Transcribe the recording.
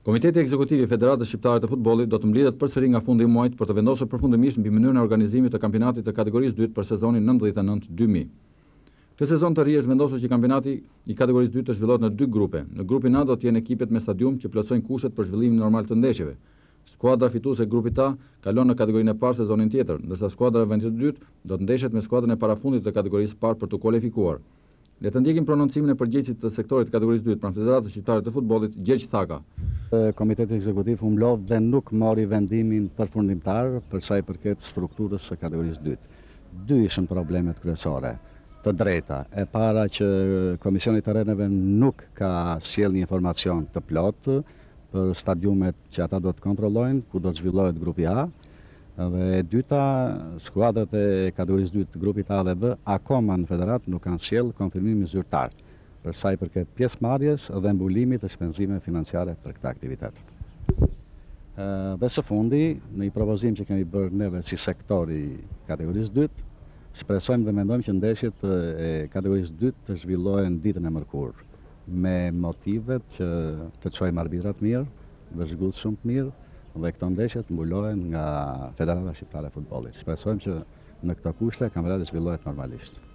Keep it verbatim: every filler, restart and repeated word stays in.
Komiteti Ekzekutiv i Federatës Shqiptare të Futbollit do të mblidhet përsëri nga fundi i muajit për të vendosur përfundimisht mbi mënyrën e organizimit të kampionatit të kategorisë dytë për sezonin nëntëdhjetë e nëntë dy mijë. Këtë sezon të ri është vendosur që kampionati i kategorisë dytë të zhvillohet në dy grupe. Në grupin A do të jenë ekipet me stadium që plotësojnë kushtet për zhvillimin normal të ndeshjeve. Skuadra fituese e grupit A kalon në kategorinë e parë sezonin tjetër, ndërsa skuadra e vendit të dytë do të ndeshet me skuadrën e parafundit të kategorisë parë për të kualifikuar. Le të ndjekim prononcimin e përgjegjësit të sektorit kategorisë dytë pranë Federatës Shqiptare të Futbollit, Gjergj Thaka. Komiteti ekzekutiv humblov dhe nuk mori vendimin përfundimtar për sa i përket strukturës së kategorisë dytë. Dy ishin problemet kryesore, të drejta. E para që Komisioni i Terreneve nuk ka sjellë një informacion të plotë për stadiumet që ata do të kontrollojnë, ku do të zhvillohet grupi A. Dhe e dyta, skuadrat e kategorisë dytë grupit A dhe B akoma në federat nuk kanë sjellë konfirmimin zyrtar për sa i përket pjesëmarrjes dhe mbulimit të shpenzimeve financiare për këtë aktivitet. Dhe së fundi, në një propozim që kemi bërë neve si sektori kategorisë dytë, shpresojmë dhe mendojmë që ndeshjet e kategorisë dytë të zhvillohen ditën e mërkurë me motivet që të çojmë arbitrat mirë, vëzhgues shumë të mirë, dhe këto ndeshje të mbulohen nga Federata Shqiptare e Futbollit. Shpresojmë që në këto kushte kampionati zhvillohet normalisht.